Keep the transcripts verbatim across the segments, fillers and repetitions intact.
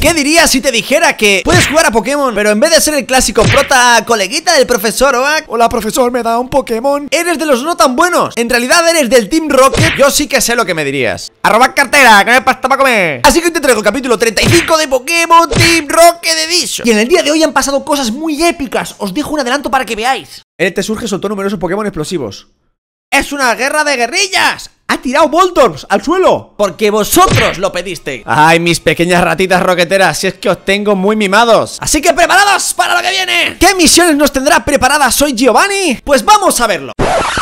¿Qué dirías si te dijera que puedes jugar a Pokémon, pero en vez de ser el clásico prota coleguita del profesor Oak, hola profesor, me da un Pokémon, eres de los no tan buenos? En realidad eres del Team Rocket. Yo sí que sé lo que me dirías: a robar cartera, que no hay pasta para comer. Así que te traigo el capítulo treinta y cinco de Pokémon Team Rocket de Disho. Y en el día de hoy han pasado cosas muy épicas. Os dejo un adelanto para que veáis. En este Surge soltó numerosos Pokémon explosivos. ¡Es una guerra de guerrillas! ¡Ha tirado Boldorf al suelo! ¡Porque vosotros lo pedisteis! ¡Ay, mis pequeñas ratitas roqueteras! ¡Si es que os tengo muy mimados! ¡Así que preparados para lo que viene! ¿Qué misiones nos tendrá preparadas hoy Giovanni? ¡Pues vamos a verlo!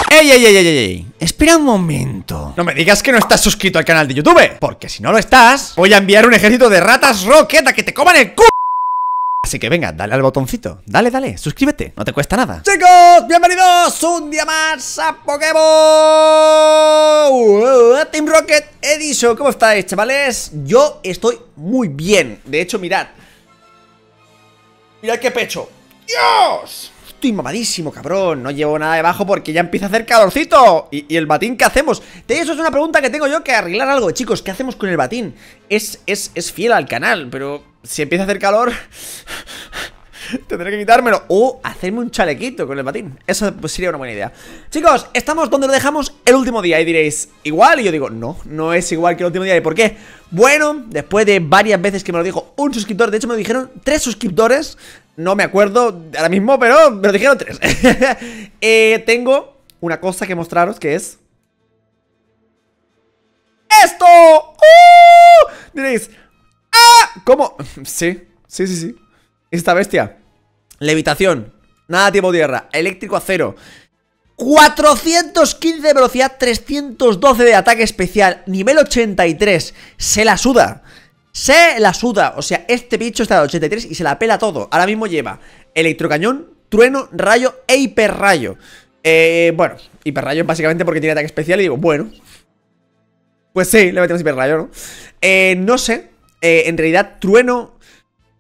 ¡Ey, ey, ey, ey, ey! Espera un momento. No me digas que no estás suscrito al canal de YouTube, porque si no lo estás, voy a enviar un ejército de ratas roqueta que te coman el culo. Así que venga, dale al botoncito, dale, dale, suscríbete, no te cuesta nada. Chicos, bienvenidos un día más a Pokémon Team Rocket Edition. ¿Cómo estáis, chavales? Yo estoy muy bien, de hecho, mirad. Mirad qué pecho. ¡Dios! Estoy mamadísimo, cabrón, no llevo nada debajo porque ya empieza a hacer calorcito. ¿Y, y el batín qué hacemos? De eso es una pregunta que tengo yo que arreglar algo. Chicos, ¿qué hacemos con el batín? Es, es, es fiel al canal, pero si empieza a hacer calor tendré que quitármelo o hacerme un chalequito con el batín. Eso pues sería una buena idea. Chicos, estamos donde lo dejamos el último día. Y diréis, ¿igual? Y yo digo, no, no es igual que el último día. ¿Y por qué? Bueno, después de varias veces que me lo dijo un suscriptor. De hecho me lo dijeron tres suscriptores. No me acuerdo ahora mismo, pero me lo dijeron tres. eh, Tengo una cosa que mostraros, que es ¡esto! ¡Uh! Diréis, ¡ah! ¿Cómo? Sí, sí, sí, sí. Esta bestia. Levitación, nada tipo tierra, eléctrico a cero, cuatrocientos quince de velocidad, trescientos doce de ataque especial, nivel ochenta y tres. Se la suda. Se la suda, o sea, este bicho está de ochenta y tres y se la pela todo. Ahora mismo lleva electrocañón, trueno, rayo e hiperrayo. Eh, bueno, hiperrayo es básicamente porque tiene ataque especial y digo, bueno, pues sí, le metemos hiperrayo, ¿no? Eh, no sé, eh, en realidad trueno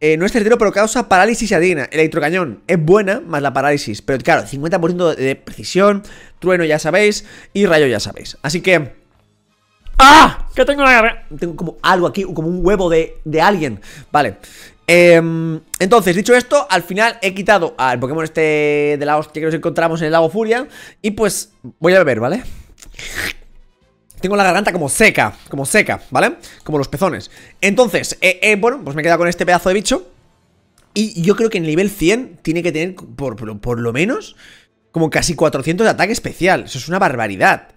eh, no es certero pero causa parálisis y adina. Electrocañón es buena más la parálisis, pero claro, cincuenta por ciento de precisión, trueno ya sabéis y rayo ya sabéis. Así que... ¡ah! Que tengo una garra. Tengo como algo aquí, como un huevo de, de alguien. Vale, eh, entonces, dicho esto, al final he quitado al Pokémon este de la hostia que nos encontramos en el Lago Furia. Y pues, voy a beber, ¿vale? Tengo la garganta como seca, como seca, ¿vale? Como los pezones. Entonces, eh, eh, bueno, pues me he quedado con este pedazo de bicho. Y yo creo que en el nivel cien tiene que tener, por, por, por lo menos, como casi cuatrocientos de ataque especial. Eso es una barbaridad.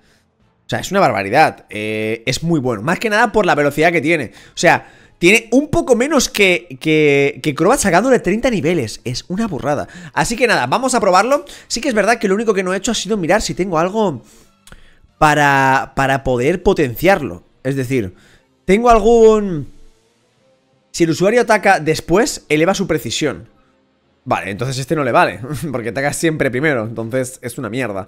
O sea, es una barbaridad, eh, es muy bueno. Más que nada por la velocidad que tiene. O sea, tiene un poco menos que, que, que Crobat sacándole treinta niveles. Es una burrada. Así que nada, vamos a probarlo. Sí que es verdad que lo único que no he hecho ha sido mirar si tengo algo para, para poder potenciarlo. Es decir, tengo algún... si el usuario ataca después, eleva su precisión. Vale, entonces este no le vale, porque ataca siempre primero. Entonces es una mierda.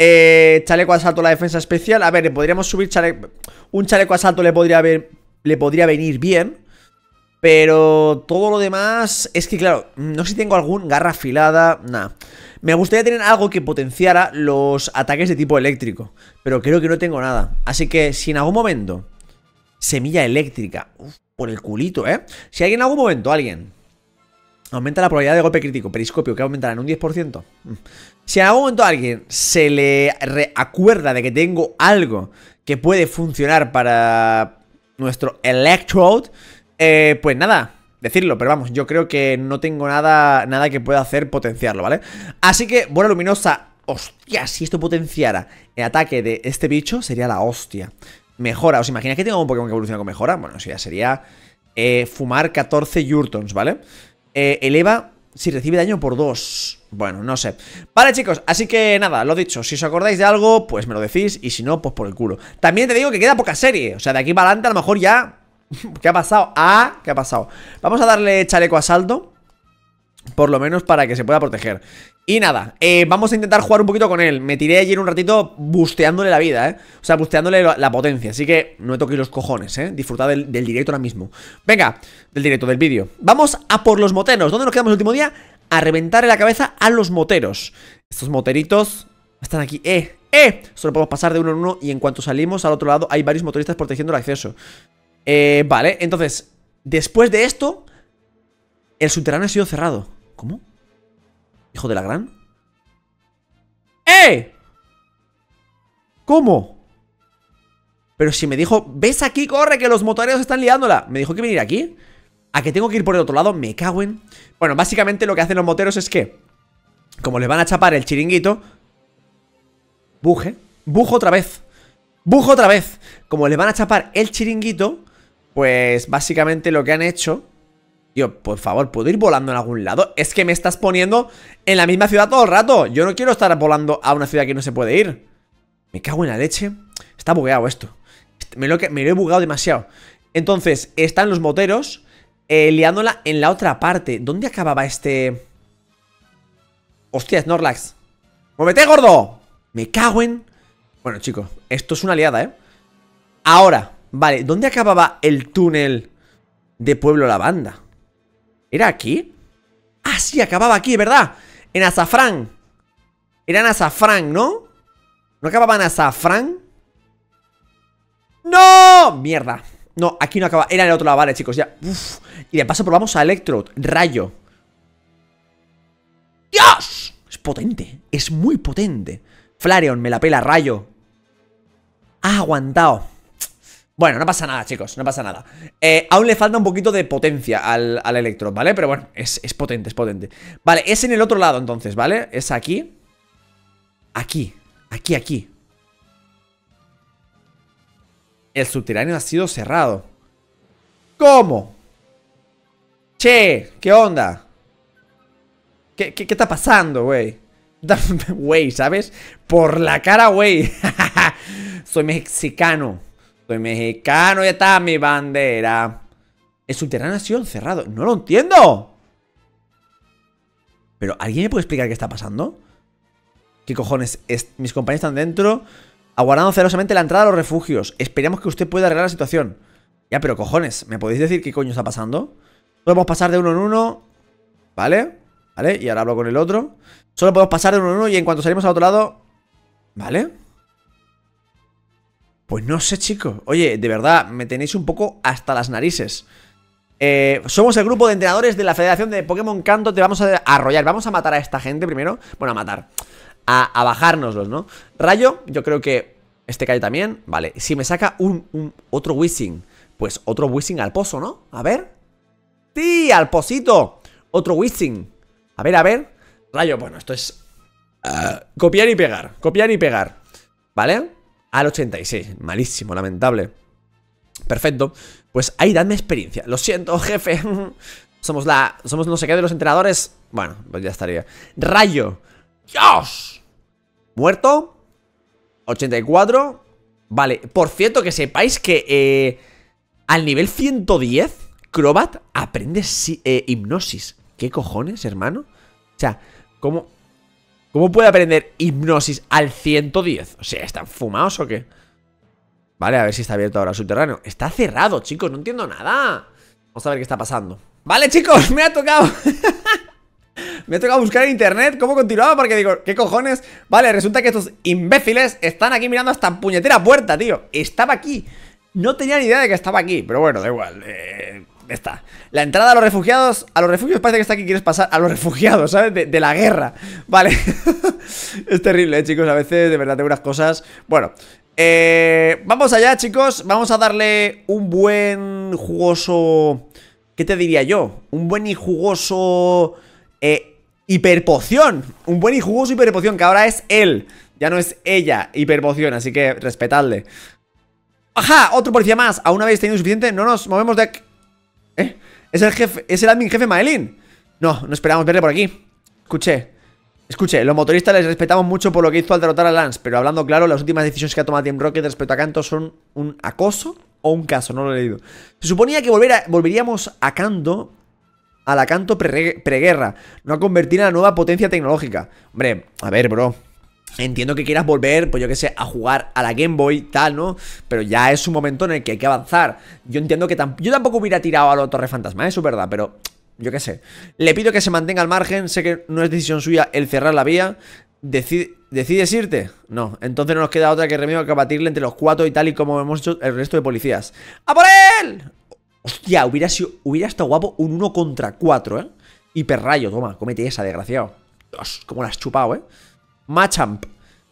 Eh, chaleco asalto, la defensa especial. A ver, podríamos subir chaleco. Un chaleco asalto le podría haber, le podría venir bien. Pero todo lo demás es que claro, no sé si tengo algún garra afilada. Nada. Me gustaría tener algo que potenciara los ataques de tipo eléctrico, pero creo que no tengo nada. Así que si en algún momento semilla eléctrica, uf, por el culito, eh si alguien en algún momento, alguien aumenta la probabilidad de golpe crítico, periscopio, que aumentará en un diez por ciento. Si en algún momento a alguien se le acuerda de que tengo algo que puede funcionar para nuestro Electrode, eh, pues nada, decirlo. Pero vamos, yo creo que no tengo nada, nada que pueda hacer potenciarlo, ¿vale? Así que, bola luminosa, hostia, si esto potenciara el ataque de este bicho, sería la hostia. Mejora, ¿os imagináis que tengo un Pokémon que evoluciona con mejora? Bueno, eso ya sería eh, fumar catorce Yurtons, ¿vale? Eh, eleva si recibe daño por dos. Bueno, no sé. Vale, chicos, así que nada, lo dicho, si os acordáis de algo, pues me lo decís, y si no, pues por el culo. También te digo que queda poca serie, o sea, de aquí para adelante a lo mejor ya... ¿qué ha pasado? Ah, ¿qué ha pasado? Vamos a darle chaleco asalto, por lo menos para que se pueda proteger. Y nada, eh, vamos a intentar jugar un poquito con él. Me tiré ayer un ratito busteándole la vida, eh o sea, busteándole la potencia. Así que no me toquéis los cojones, eh disfrutad del, del directo ahora mismo. Venga, del directo, del vídeo. Vamos a por los moteros. ¿Dónde nos quedamos el último día? A reventarle la cabeza a los moteros. Estos moteritos están aquí, eh, eh solo podemos pasar de uno en uno. Y en cuanto salimos al otro lado hay varios motoristas protegiendo el acceso. Eh, vale, entonces... Después de esto, el subterráneo ha sido cerrado. ¿Cómo? Hijo de la gran. ¡Eh! ¿Cómo? Pero si me dijo, ves aquí, corre, que los motoreros están liándola. Me dijo que venir aquí. ¿A que tengo que ir por el otro lado? Me cago en... Bueno, básicamente lo que hacen los moteros es que, como les van a chapar el chiringuito, Buje, bujo otra vez. Bujo otra vez. Como les van a chapar el chiringuito, pues básicamente lo que han hecho... Tío, por favor, ¿puedo ir volando en algún lado? Es que me estás poniendo en la misma ciudad todo el rato. Yo no quiero estar volando a una ciudad que no se puede ir. Me cago en la leche. Está bugueado esto. Me lo, me lo he bugueado demasiado. Entonces, están los moteros eh, liándola en la otra parte. ¿Dónde acababa este...? Hostia, Snorlax. ¡Muévete, gordo! Me cago en... Bueno, chicos, esto es una liada, ¿eh? Ahora, vale, ¿dónde acababa el túnel de Pueblo Lavanda? ¿Era aquí? Ah, sí, acababa aquí, ¿verdad? En Azafrán. Era en Azafrán, ¿no? ¿No acababa en Azafrán? ¡No! Mierda. No, aquí no acaba. Era en el otro lado, vale, chicos, ya. Uf. Y de paso probamos a Electrode. Rayo. ¡Dios! Es potente. Es muy potente. Flareon, me la pela. Rayo. Ah, aguantado. Bueno, no pasa nada, chicos, no pasa nada. eh, Aún le falta un poquito de potencia al, al Electrode, ¿vale? Pero bueno, es, es potente, es potente. Vale, es en el otro lado entonces, ¿vale? Es aquí. Aquí, aquí, aquí. El subterráneo ha sido cerrado. ¿Cómo? Che, ¿qué onda? ¿Qué, qué, qué está pasando, güey? Güey, ¿sabes? Por la cara, güey. Soy mexicano. Soy mexicano y está mi bandera. El subterráneo ha sido encerrado. No lo entiendo. Pero ¿alguien me puede explicar qué está pasando? ¿Qué cojones? Es, mis compañeros están dentro, aguardando celosamente la entrada a los refugios. Esperemos que usted pueda arreglar la situación. Ya, pero cojones, ¿me podéis decir qué coño está pasando? Podemos pasar de uno en uno. Vale, vale, y ahora hablo con el otro. Solo podemos pasar de uno en uno y en cuanto salimos al otro lado. Vale. Pues no sé, chicos. Oye, de verdad, me tenéis un poco hasta las narices. Eh, somos el grupo de entrenadores de la Federación de Pokémon Canto. Te vamos a arrollar. Vamos a matar a esta gente primero. Bueno, a matar. A, a bajárnoslos, ¿no? Rayo, yo creo que este cae también. Vale, si me saca un, un otro Wishing, pues otro Wishing al pozo, ¿no? A ver. ¡Sí, al pocito! Otro Wishing. A ver, a ver. Rayo, bueno, esto es... Uh, copiar y pegar. Copiar y pegar. ¿Vale? Al ochenta y seis, malísimo, lamentable. Perfecto, pues ahí dadme experiencia. Lo siento, jefe. Somos la, somos no sé qué de los entrenadores. Bueno, pues ya estaría. Rayo, Dios. Muerto. Ochenta y cuatro. Vale, por cierto que sepáis que eh, al nivel ciento diez Crobat aprende si, eh, hipnosis. ¿Qué cojones, hermano? O sea, ¿cómo...? ¿Cómo puede aprender hipnosis al ciento diez? O sea, ¿están fumados o qué? Vale, a ver si está abierto ahora el subterráneo. Está cerrado, chicos, no entiendo nada. Vamos a ver qué está pasando. Vale, chicos, me ha tocado me ha tocado buscar en internet cómo continuaba, porque digo, ¿qué cojones? Vale, resulta que estos imbéciles están aquí mirando hasta puñetera puerta, tío. Estaba aquí, no tenía ni idea de que estaba aquí. Pero bueno, da igual. eh... Está. La entrada a los refugiados. A los refugios parece que está aquí. Quieres pasar a los refugiados, ¿sabes? De, de la guerra. Vale. Es terrible, ¿eh, chicos? A veces, de verdad, tengo unas cosas. Bueno. Eh, vamos allá, chicos. Vamos a darle un buen jugoso... ¿Qué te diría yo? Un buen y jugoso... Eh, hiperpoción. Un buen y jugoso hiperpoción, que ahora es él. Ya no es ella. Hiperpoción, así que respetadle. ¡Ajá! Otro policía más. ¿Aún habéis tenido suficiente? No nos movemos de... ¿Eh? ¿Es el jefe? ¿Es el admin jefe Maelín? No, no esperábamos verle por aquí. Escuché, escuché, los motoristas les respetamos mucho por lo que hizo al derrotar a Lance, pero hablando claro, las últimas decisiones que ha tomado Team Rocket respecto a Kanto son un acoso o un caso, no lo he leído. Se suponía que volver a, volveríamos a Kanto, a la Kanto pre, preguerra, no a convertir en la nueva potencia tecnológica. Hombre, a ver, bro. Entiendo que quieras volver, pues yo que sé, a jugar a la Game Boy, tal, ¿no? Pero ya es un momento en el que hay que avanzar. Yo entiendo que tam yo tampoco hubiera tirado a la Torre Fantasma, eso es verdad, pero yo que sé. Le pido que se mantenga al margen, sé que no es decisión suya el cerrar la vía. Decid ¿Decides irte? No, entonces no nos queda otra que remedio que batirle entre los cuatro y tal y como hemos hecho el resto de policías. ¡A por él! Hostia, hubiera sido, hubiera estado guapo un uno contra cuatro, ¿eh? Hiperrayo, toma, cómete esa, desgraciado. Dios, cómo la has chupado, ¿eh? Machamp.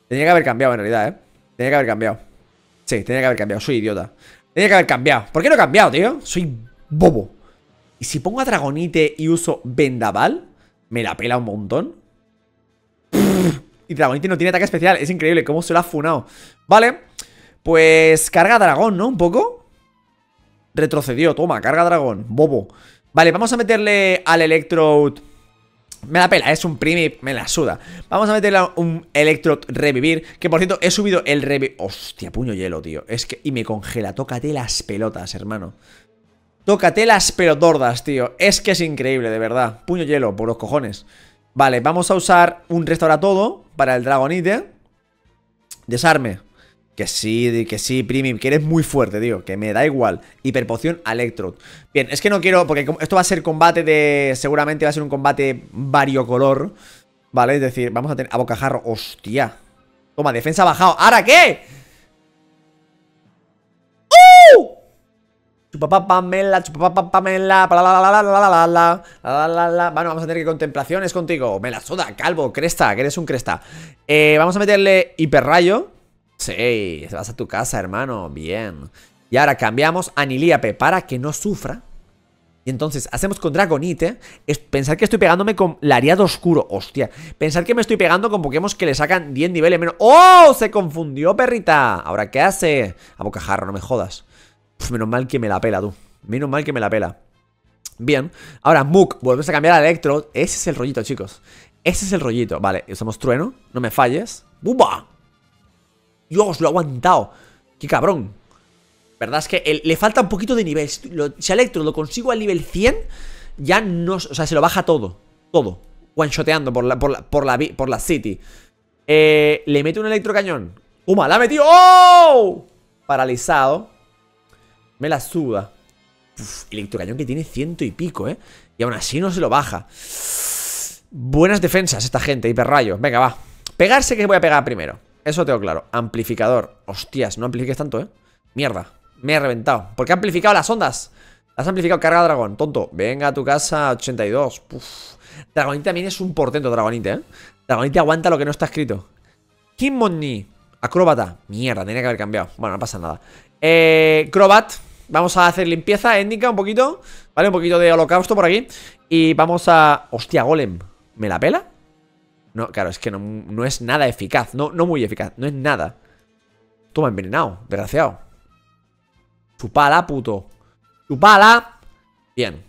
Tenía que haber cambiado, en realidad, ¿eh? Tenía que haber cambiado. Sí, tenía que haber cambiado, soy idiota. Tenía que haber cambiado. ¿Por qué no he cambiado, tío? Soy bobo. ¿Y si pongo a Dragonite y uso Vendaval? Me la pela un montón. Pff, y Dragonite no tiene ataque especial. Es increíble cómo se lo ha funado. Vale, pues carga dragón, ¿no? Un poco. Retrocedió, toma, carga dragón, bobo. Vale, vamos a meterle al Electrode. Me la pela, es un primi, me la suda. Vamos a meterle a un Electrode revivir. Que por cierto, he subido el revivir. Hostia, puño hielo, tío. Es que. Y me congela. Tócate las pelotas, hermano. Tócate las pelotordas, tío. Es que es increíble, de verdad. Puño hielo, por los cojones. Vale, vamos a usar un restaura todo para el Dragonite. Desarme. Que sí, que sí, Primi, que eres muy fuerte, tío. Que me da igual. Hiperpoción a Electrode. Bien, es que no quiero, porque esto va a ser combate de... Seguramente va a ser un combate variocolor, ¿vale? Es decir, vamos a tener... A bocajarro, hostia. Toma, defensa bajado. ¿Ahora qué? ¡Uh! Chupapapamela, chupapapamela, la la la la la la la la la. Bueno, vamos a tener que contemplaciones contigo. Me la soda, calvo, cresta, que eres un cresta. Eh, vamos a meterle hiperrayo. Sí, vas a tu casa, hermano. Bien. Y ahora cambiamos a Nilíape para que no sufra. Y entonces hacemos con Dragonite. Pensar que estoy pegándome con Lariado Oscuro. Hostia. Pensar que me estoy pegando con Pokémon que le sacan diez niveles menos. ¡Oh! Se confundió, perrita. ¿Ahora qué hace? A bocajarro, no me jodas. Uf, menos mal que me la pela, tú. Menos mal que me la pela. Bien. Ahora, Mook. Volvemos a cambiar a Electrode. Ese es el rollito, chicos. Ese es el rollito. Vale, usamos Trueno. No me falles. ¡Bumba! Dios, lo ha aguantado. Qué cabrón. Verdad es que el, le falta un poquito de nivel. Si, lo, si Electro lo consigo al nivel cien, ya no... O sea, se lo baja todo. Todo. One-shoteando por la, por, la, por, la, por la city. Eh, le mete un electrocañón. ¡Uma! ¡La ha metido! ¡Oh! Paralizado. Me la suda. Uf, electrocañón que tiene ciento y pico, ¿eh? Y aún así no se lo baja. Buenas defensas esta gente. Hiperrayo. Venga, va. Pegarse que voy a pegar primero. Eso tengo claro. Amplificador. Hostias, no amplifiques tanto, ¿eh? Mierda. Me he reventado. ¿Por qué ha amplificado las ondas? Las ha amplificado. Carga dragón, tonto. Venga a tu casa, ochenta y dos. Uf. Dragonite también es un portento, Dragonite, ¿eh? Dragonite aguanta lo que no está escrito. Hitmonchan. Acróbata. Mierda, tenía que haber cambiado. Bueno, no pasa nada. Eh... Crobat. Vamos a hacer limpieza étnica un poquito. Vale, un poquito de holocausto por aquí. Y vamos a... Hostia, Golem. ¿Me la pela? No, claro, es que no, no es nada eficaz. No, no muy eficaz, no es nada. Toma, envenenado, desgraciado. Chupala, puto. Chupala. Bien.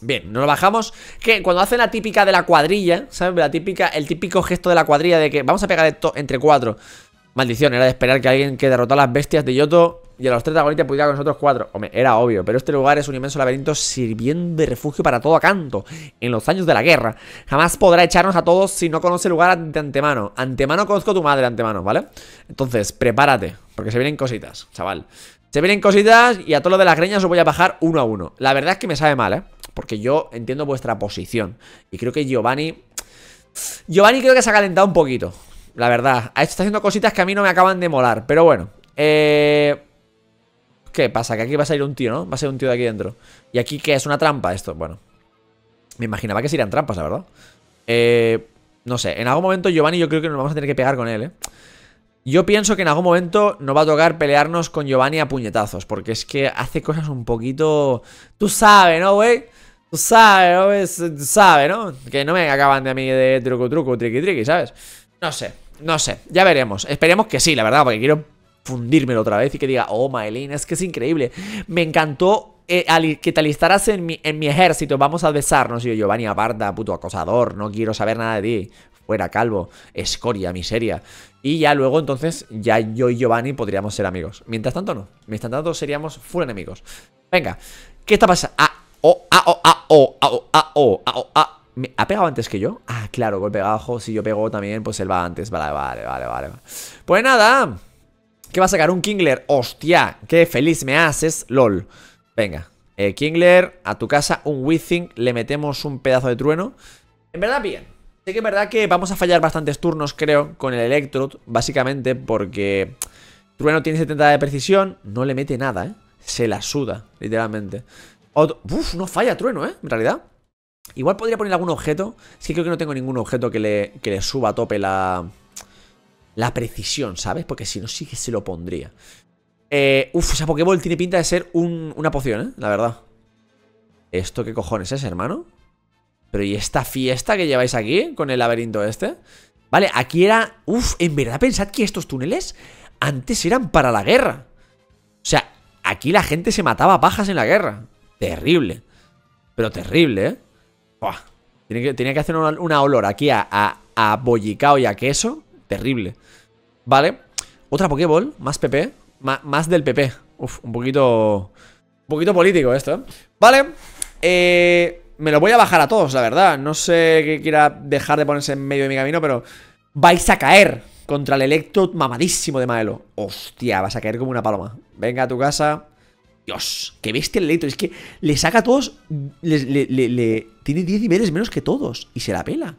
Bien, nos lo bajamos. Que cuando hacen la típica de la cuadrilla, ¿sabes? La típica, el típico gesto de la cuadrilla de que vamos a pegar esto entre cuatro. Maldición, era de esperar que alguien que derrotó a las bestias de Yoto y a los tres Dragonite pudiera con nosotros cuatro. Hombre, era obvio, pero este lugar es un inmenso laberinto sirviendo de refugio para todo acanto. En los años de la guerra jamás podrá echarnos a todos si no conoce el lugar de antemano. Antemano conozco a tu madre, antemano, ¿vale? Entonces, prepárate, porque se vienen cositas, chaval. Se vienen cositas y a todo lo de las greñas os voy a bajar uno a uno. La verdad es que me sabe mal, ¿eh? Porque yo entiendo vuestra posición. Y creo que Giovanni... Giovanni creo que se ha calentado un poquito. La verdad, está haciendo cositas que a mí no me acaban de molar. Pero bueno, eh... ¿qué pasa? Que aquí va a salir un tío, ¿no? Va a ser un tío de aquí dentro. ¿Y aquí qué es? ¿Una trampa esto? Bueno, me imaginaba que serían trampas, la verdad. Eh... No sé, en algún momento Giovanni yo creo que nos vamos a tener que pegar con él, ¿eh? Yo pienso que en algún momento nos va a tocar pelearnos con Giovanni a puñetazos. Porque es que hace cosas un poquito... Tú sabes, ¿no, güey? Tú sabes, ¿no? Wey? Tú sabes, ¿no? Que no me acaban de a mí de truco, truco, triqui, triqui, ¿sabes? No sé, no sé, ya veremos. Esperemos que sí, la verdad, porque quiero fundírmelo otra vez y que diga, oh, Maelín, es que es increíble. Me encantó eh, que te alistaras en mi, en mi ejército. Vamos a besarnos. Y yo, Giovanni, aparta, puto acosador, no quiero saber nada de ti. Fuera, calvo, escoria, miseria. Y ya luego, entonces, ya yo y Giovanni podríamos ser amigos. Mientras tanto, no. Mientras tanto, seríamos full enemigos. Venga, ¿qué está pasando? Ah, oh, ah, oh, ah, oh, ah, oh, ah, oh, ah, oh, ah. ¿Me ha pegado antes que yo? Ah, claro, golpe bajo. Si yo pego también, pues él va antes. Vale, vale, vale, vale. Pues nada. ¿Qué va a sacar? Un Kingler. Hostia, qué feliz me haces, lol. Venga, eh, Kingler, a tu casa. Un Withing, le metemos un pedazo de trueno. En verdad, bien. Sé que es verdad que vamos a fallar bastantes turnos, creo, con el Electrode, básicamente porque Trueno tiene setenta de precisión. No le mete nada, eh se la suda, literalmente. Otro... Uf, no falla Trueno, ¿eh? En realidad. Igual podría poner algún objeto. Es que creo que no tengo ningún objeto que le, que le suba a tope la... La precisión, ¿sabes? Porque si no, sí que se lo pondría. Eh, uf, esa Pokéball tiene pinta de ser un, una poción, ¿eh? La verdad. ¿Esto qué cojones es, hermano? Pero ¿y esta fiesta que lleváis aquí? Con el laberinto este. Vale, aquí era... Uf, en verdad pensad que estos túneles antes eran para la guerra. O sea, aquí la gente se mataba a pajas en la guerra. Terrible. Pero terrible, ¿eh? Buah. Tenía que, tenía que hacer una, una olor aquí a, a, a bollicao y a queso. Terrible. Vale. Otra Pokéball. Más P P. Ma, más del P P. Uf, un poquito... Un poquito político esto, ¿eh? Vale. Eh... Me lo voy a bajar a todos, la verdad. No sé que quiera dejar de ponerse en medio de mi camino, pero... Vais a caer contra el Electrode mamadísimo de Maelo. Hostia, vas a caer como una paloma. Venga a tu casa. Dios, qué bestia el Electrode. Es que le saca a todos... Le, le, le, le, tiene diez niveles menos que todos. Y se la pela.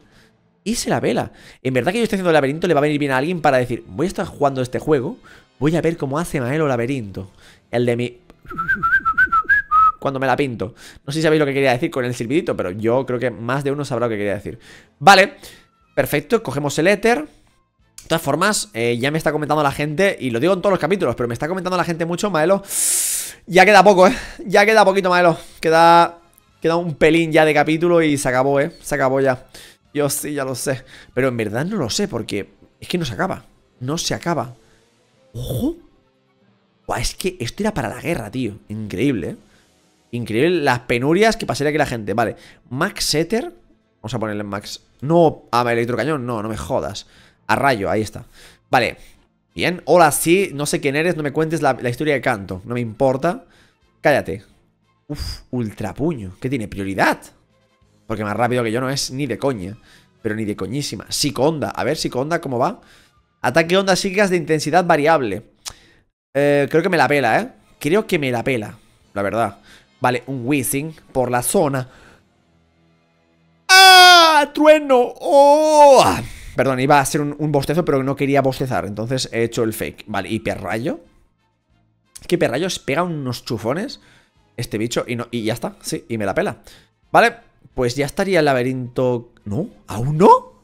Y se la pela. En verdad que yo estoy haciendo el laberinto, le va a venir bien a alguien para decir... Voy a estar jugando este juego. Voy a ver cómo hace Maelo laberinto. El de mi... Cuando me la pinto. No sé si sabéis lo que quería decir con el silbidito, pero yo creo que más de uno sabrá lo que quería decir. Vale, perfecto, cogemos el éter. De todas formas, eh, ya me está comentando la gente, y lo digo en todos los capítulos, pero me está comentando la gente mucho, Maelo. Ya queda poco, eh. Ya queda poquito, Maelo. Queda, queda un pelín ya de capítulo y se acabó, eh. Se acabó ya. Yo sí, ya lo sé. Pero en verdad no lo sé, porque es que no se acaba. No se acaba. Ojo. Buah, es que esto era para la guerra, tío. Increíble, eh. Increíble las penurias que pasaría aquí la gente. Vale, Max Ether. Vamos a ponerle Max. No, a Electrocañón, no, no me jodas. A Rayo, ahí está. Vale, bien. Hola, sí, no sé quién eres, no me cuentes la, la historia de Canto. No me importa. Cállate. Uf, ultrapuño. ¿Qué tiene? Prioridad. Porque más rápido que yo no es ni de coña. Pero ni de coñísima. Psicoonda. A ver, psicoonda, ¿cómo va? Ataque ondas psíquicas de intensidad variable. Eh, creo que me la pela, ¿eh? Creo que me la pela, la verdad. Vale, un Weezing por la zona. ¡Ah! ¡Trueno! ¡Oh! Perdón, iba a ser un, un bostezo, pero no quería bostezar. Entonces he hecho el fake. Vale, Hiperrayo. Es que Hiperrayo pega unos chufones. Este bicho. Y, no, y ya está. Sí, y me la pela. Vale, pues ya estaría el laberinto. ¿No? ¿Aún no?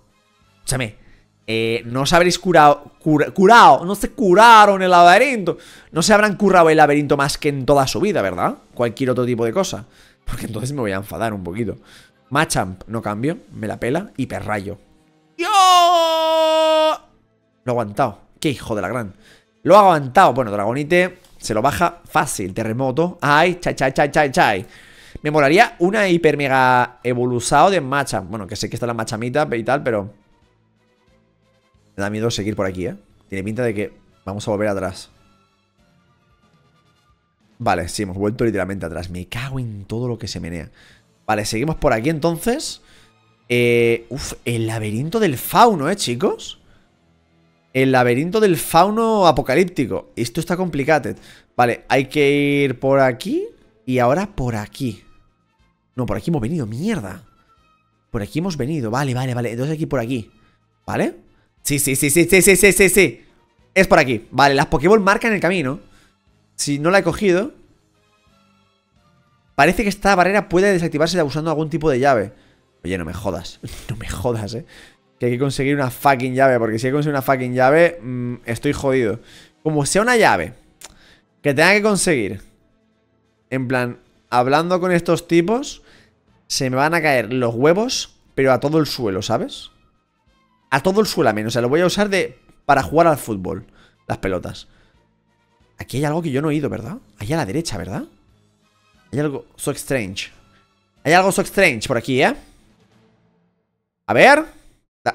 Escúchame. Eh, no os habréis curado. Cura, curado, no se curaron el laberinto. No se habrán curado el laberinto más que en toda su vida, ¿verdad? Cualquier otro tipo de cosa. Porque entonces me voy a enfadar un poquito. Machamp, no cambio, me la pela. Hiperrayo. ¡Yo! Lo ha aguantado. ¡Qué hijo de la gran! Lo ha aguantado. Bueno, Dragonite se lo baja fácil. Terremoto. ¡Ay! ¡Chay, chay, chay, chay, chay! Me molaría una hiper mega evolucionado de Machamp. Bueno, que sé que está la Machamita y tal, pero. Me da miedo seguir por aquí, ¿eh? Tiene pinta de que vamos a volver atrás. Vale, sí, hemos vuelto literalmente atrás. Me cago en todo lo que se menea. Vale, seguimos por aquí entonces. Eh, uf, el laberinto del fauno, ¿eh, chicos? El laberinto del fauno apocalíptico. Esto está complicado. Vale, hay que ir por aquí y ahora por aquí. No, por aquí hemos venido, mierda. Por aquí hemos venido, vale, vale, vale. Entonces aquí por aquí, ¿vale? Sí, sí, sí, sí, sí, sí, sí, sí, sí. Es por aquí. Vale, las Pokéball marcan el camino. Si no la he cogido. Parece que esta barrera puede desactivarse usando algún tipo de llave. Oye, no me jodas. No me jodas, eh. Que hay que conseguir una fucking llave. Porque si hay que conseguir una fucking llave, mmm, estoy jodido. Como sea una llave que tenga que conseguir. En plan, hablando con estos tipos, se me van a caer los huevos, pero a todo el suelo, ¿sabes? A todo el suelo a menos, o sea, lo voy a usar de para jugar al fútbol, las pelotas. Aquí hay algo que yo no he ido, ¿verdad? Allá a la derecha, ¿verdad? Hay algo so strange. Hay algo so strange por aquí, ¿eh? A ver.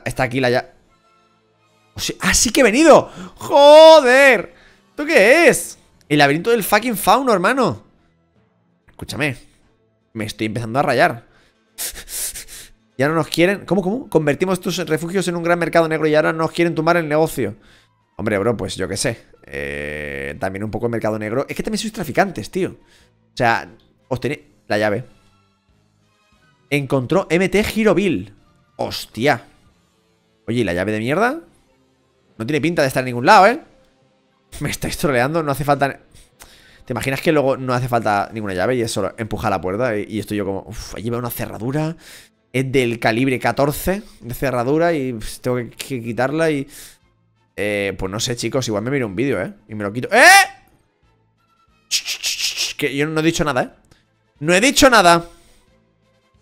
Está aquí la llave. O sea, ¡ah, sí que he venido! ¡Joder! ¿Tú qué es? El laberinto del fucking fauno, hermano. Escúchame. Me estoy empezando a rayar. Ya no nos quieren... ¿Cómo, cómo? Convertimos estos refugios en un gran mercado negro y ahora nos quieren tumbar el negocio. Hombre, bro, pues yo qué sé. Eh, también un poco el mercado negro. Es que también sois traficantes, tío. O sea, os tenéis... La llave. Encontró M T Giroville. Hostia. Oye, ¿y la llave de mierda? No tiene pinta de estar en ningún lado, ¿eh? Me estáis troleando, no hace falta... ¿Te imaginas que luego no hace falta ninguna llave y es solo empujar la puerta? Y, y estoy yo como, uff, lleva una cerradura. Es del calibre catorce de cerradura y pues, tengo que, que quitarla y... Eh, pues no sé, chicos, igual me miro un vídeo, ¿eh? Y me lo quito. ¡Eh! Que yo no he dicho nada, ¿eh? ¡No he dicho nada!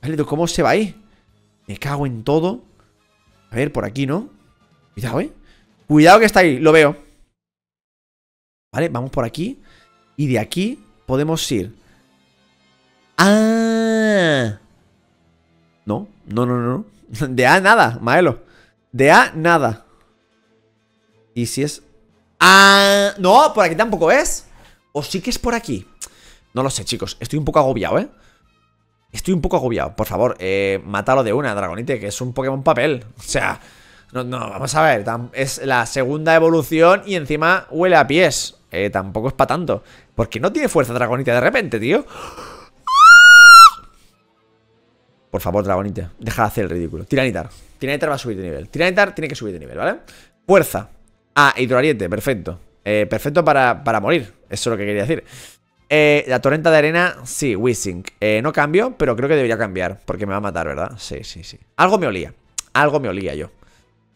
Vale, ¿tú cómo se va ahí? Me cago en todo. A ver, por aquí, ¿no? Cuidado, ¿eh? Cuidado que está ahí, lo veo. Vale, vamos por aquí. Y de aquí podemos ir. ¡Ah! No, no, no, no. De A nada, Maelo. De A nada. Y si es... ¡Ah! No, por aquí tampoco es. O sí que es por aquí. No lo sé, chicos, estoy un poco agobiado, ¿eh? Estoy un poco agobiado. Por favor, eh, mátalo de una, Dragonite, que es un Pokémon papel. O sea, no, no, vamos a ver. Es la segunda evolución y encima huele a pies. Eh, tampoco es para tanto. Porque no tiene fuerza Dragonite de repente, tío. Por favor, Dragonite, deja de hacer el ridículo. Tiranitar. Tiranitar va a subir de nivel. Tiranitar tiene que subir de nivel, ¿vale? Fuerza. Ah, hidroariete, perfecto. Eh, perfecto para, para morir. Eso es lo que quería decir. Eh, la tormenta de arena, sí, Wishing. Eh, no cambio, pero creo que debería cambiar. Porque me va a matar, ¿verdad? Sí, sí, sí. Algo me olía, algo me olía yo.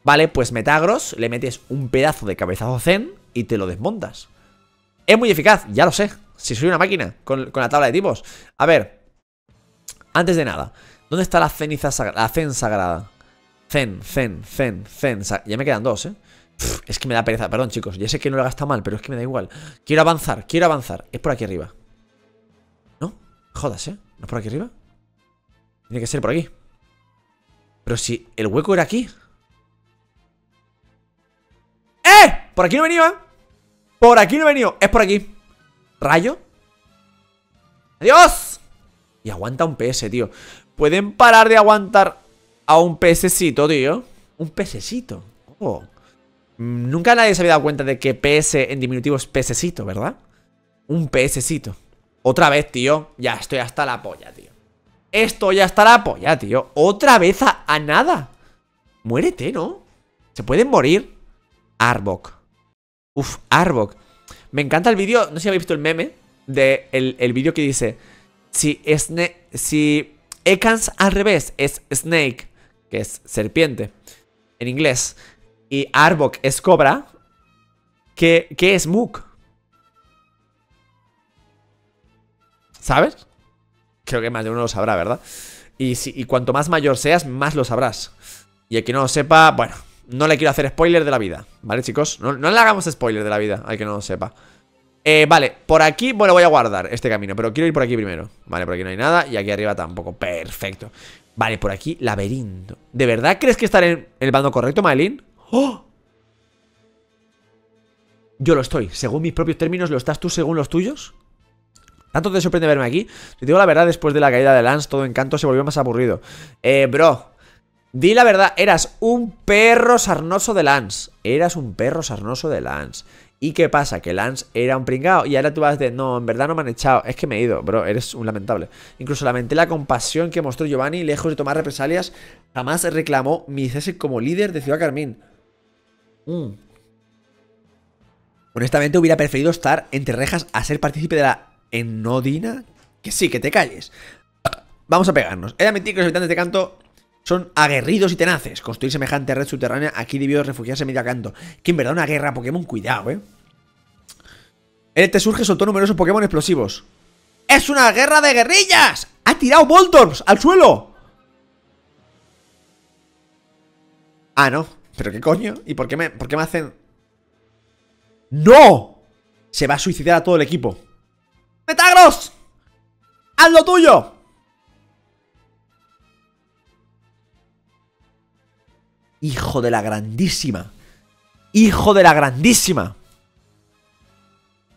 Vale, pues Metagross, le metes un pedazo de cabezazo zen y te lo desmontas. Es muy eficaz, ya lo sé. Si soy una máquina, con, con la tabla de tipos. A ver, antes de nada, ¿dónde está la ceniza sagrada? La zen sagrada. Zen, zen, zen, zen sag Ya me quedan dos, ¿eh? Es que me da pereza, perdón chicos, ya sé que no lo he gastado mal, pero es que me da igual. Quiero avanzar, quiero avanzar. Es por aquí arriba. ¿No? Jodas, ¿eh? ¿No es por aquí arriba? Tiene que ser por aquí. Pero si el hueco era aquí. ¡Eh! Por aquí no he venido, ¿eh? Por aquí no he venido, es por aquí. ¿Rayo? ¡Adiós! Y aguanta un P S, tío. ¿Pueden parar de aguantar a un P Scito, tío? Un P Scito. Oh. Nunca nadie se había dado cuenta de que P S en diminutivo es P Scito, ¿verdad? Un P Scito. Otra vez, tío. Ya estoy hasta la polla, tío. Esto ya está la polla, tío. Otra vez a, a nada. Muérete, ¿no? ¿Se pueden morir? Arbok. Uf, Arbok. Me encanta el vídeo. No sé si habéis visto el meme. De el, el vídeo que dice: Si es si Ekans al revés es Snake, que es serpiente en inglés, y Arbok es cobra, ¿Qué, qué es Mook? ¿Sabes? Creo que más de uno lo sabrá, ¿verdad? Y, si, y cuanto más mayor seas, más lo sabrás. Y el que no lo sepa, bueno, no le quiero hacer spoiler de la vida, ¿vale, chicos? No, no le hagamos spoiler de la vida al que no lo sepa. Eh, vale, por aquí, bueno, voy a guardar este camino, pero quiero ir por aquí primero. Vale, por aquí no hay nada y aquí arriba tampoco, perfecto. Vale, por aquí, laberinto. ¿De verdad crees que estaré en el bando correcto, Maelín? ¡Oh! Yo lo estoy, según mis propios términos. ¿Lo estás tú según los tuyos? ¿Tanto te sorprende verme aquí? Si te digo la verdad, después de la caída de Lance, todo encanto se volvió más aburrido. Eh, bro, di la verdad, eras un perro sarnoso de Lance. Eras un perro sarnoso de Lance. ¿Y qué pasa? Que Lance era un pringao. Y ahora tú vas de, no, en verdad no me han echado. Es que me he ido, bro, eres un lamentable. Incluso lamenté la compasión que mostró Giovanni. Lejos de tomar represalias, jamás reclamó mi cese como líder de Ciudad Carmín. Mm. Honestamente hubiera preferido estar entre rejas a ser partícipe de la enodina. Que sí, que te calles. Vamos a pegarnos. He de admitir que los habitantes de Canto son aguerridos y tenaces. Construir semejante red subterránea aquí debió refugiarse medio a Canto. Que en verdad una guerra Pokémon, cuidado, eh. Este Surge soltó numerosos Pokémon explosivos. ¡Es una guerra de guerrillas! ¡Ha tirado Boldorf al suelo! Ah, no. ¿Pero qué coño? ¿Y por qué, me, por qué me hacen...? ¡No! Se va a suicidar a todo el equipo. ¡Metagross! ¡Haz lo tuyo! ¡Hijo de la grandísima! ¡Hijo de la grandísima!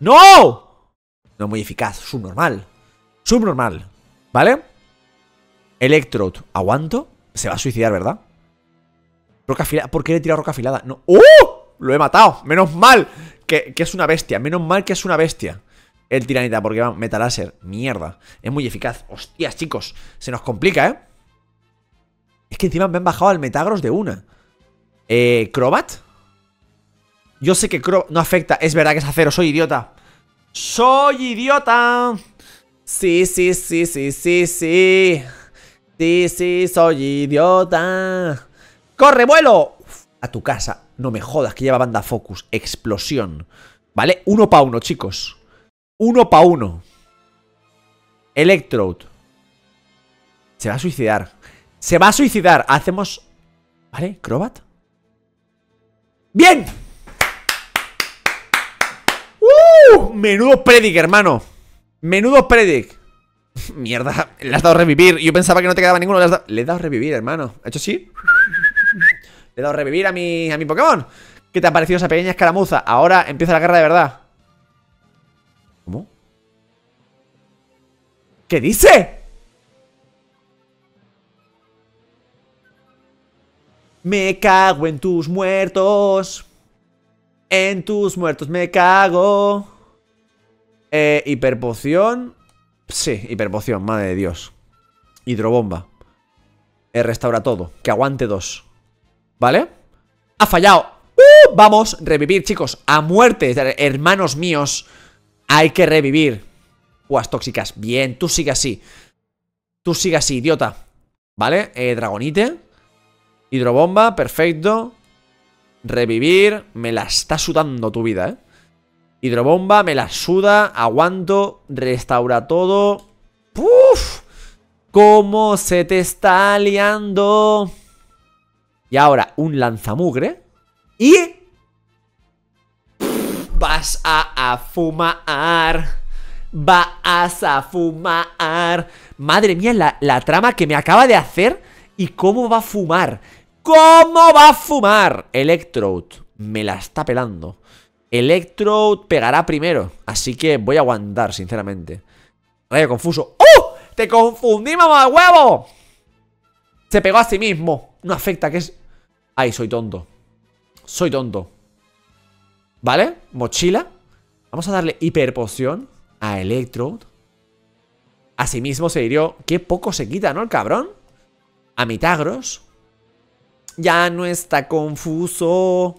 ¡No! No muy eficaz. Subnormal. Subnormal. ¿Vale? Electrode. ¿Aguanto? Se va a suicidar, ¿verdad? Roca afilada. ¿Por qué le he tirado roca afilada? No. ¡Oh! Lo he matado. Menos mal que, que es una bestia. Menos mal que es una bestia. El tiranita, porque va metaláser. Mierda. Es muy eficaz. Hostias, chicos. Se nos complica, ¿eh? Es que encima me han bajado al Metagross de una. Eh. ¿Crobat? Yo sé que Crobat no afecta. Es verdad que es acero. Soy idiota. ¡Soy idiota! Sí, sí, sí, sí, sí, sí. Sí, sí, soy idiota. ¡Corre, vuelo! Uf, a tu casa. No me jodas que lleva banda focus. Explosión. ¿Vale? Uno pa' uno, chicos. Uno pa' uno. Electrode. Se va a suicidar. Se va a suicidar. Hacemos... ¿Vale? ¿Crobat? ¡Bien! ¡Uh! Menudo predic, hermano. Menudo predic. Mierda, le has dado a revivir. Yo pensaba que no te quedaba ninguno. Le, has dado... le he dado a revivir, hermano. ¿Ha hecho así? Le he dado a revivir a mi, a mi Pokémon. ¿Qué te ha parecido esa pequeña escaramuza? Ahora empieza la guerra de verdad. ¿Cómo? ¿Qué dice? Me cago en tus muertos. En tus muertos me cago. Eh, hiperpoción. Sí, hiperpoción, madre de Dios. Hidrobomba. Eh, restaura todo, que aguante dos. ¿Vale? Ha fallado. ¡Uh! Vamos, revivir, chicos. A muerte, hermanos míos. Hay que revivir. Púas tóxicas, bien, tú sigue así. Tú sigue así, idiota. ¿Vale? Eh, Dragonite. Hidrobomba, perfecto. Revivir. Me la está sudando tu vida, eh. Hidrobomba, me la suda, aguanto, restaura todo. ¡Puf! ¿Cómo se te está liando? Y ahora un lanzamugre. Y... Pff, vas a, a fumar. Vas a fumar. Madre mía, la, la trama que me acaba de hacer. ¿Y cómo va a fumar? ¿Cómo va a fumar? Electrode, me la está pelando. Electrode pegará primero, así que voy a aguantar, sinceramente. Rayo confuso. ¡Oh! ¡Te confundí, mamá huevo! Se pegó a sí mismo. No afecta, que es... Ay, soy tonto. Soy tonto. ¿Vale? Mochila. Vamos a darle hiperpoción a Electrode. A sí mismo se hirió. Qué poco se quita, ¿no? El cabrón. A Metagross. Ya no está confuso.